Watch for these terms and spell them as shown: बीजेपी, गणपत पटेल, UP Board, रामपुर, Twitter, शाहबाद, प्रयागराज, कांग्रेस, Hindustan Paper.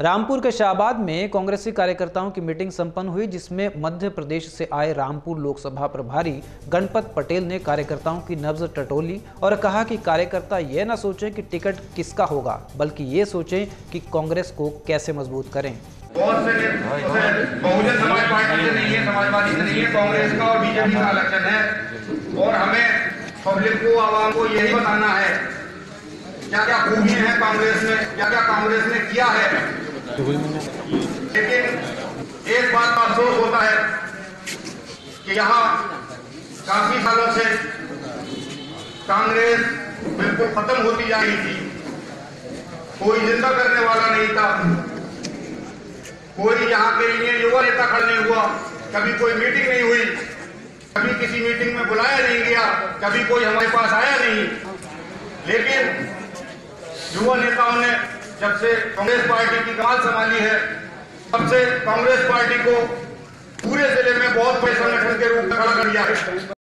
रामपुर के शाहबाद में कांग्रेसी कार्यकर्ताओं की मीटिंग संपन्न हुई, जिसमें मध्य प्रदेश से आए रामपुर लोकसभा प्रभारी गणपत पटेल ने कार्यकर्ताओं की नब्ज टटोली और कहा कि कार्यकर्ता ये न सोचें कि टिकट किसका होगा, बल्कि ये सोचें कि कांग्रेस को कैसे मजबूत करें। बहुजन समाज पार्टी से नहीं है, समाजवादी से नहीं है, कांग्रेस का और बीजेपी का इलेक्शन है और हमें पब्लिक को, आवाम को यही बताना है क्या क्या खूबियां हैं कांग्रेस में, क्या क्या कांग्रेस ने किया है। लेकिन एक बात का अफसोस होता है कि यहाँ काफी सालों से कांग्रेस बिल्कुल खत्म होती जा रही थी, कोई जिंदा करने वाला नहीं था, कोई यहाँ के लिए युवा नेता खड़ा नहीं हुआ, कभी कोई मीटिंग नहीं हुई, कभी किसी मीटिंग में बुलाया नहीं गया, कभी कोई हमारे पास आया नहीं। लेकिन युवा नेताओं ने जब से कांग्रेस पार्टी की कमान संभाली है, तब से कांग्रेस पार्टी को पूरे जिले में बहुत बड़े संगठन के रूप में खड़ा कर दिया है।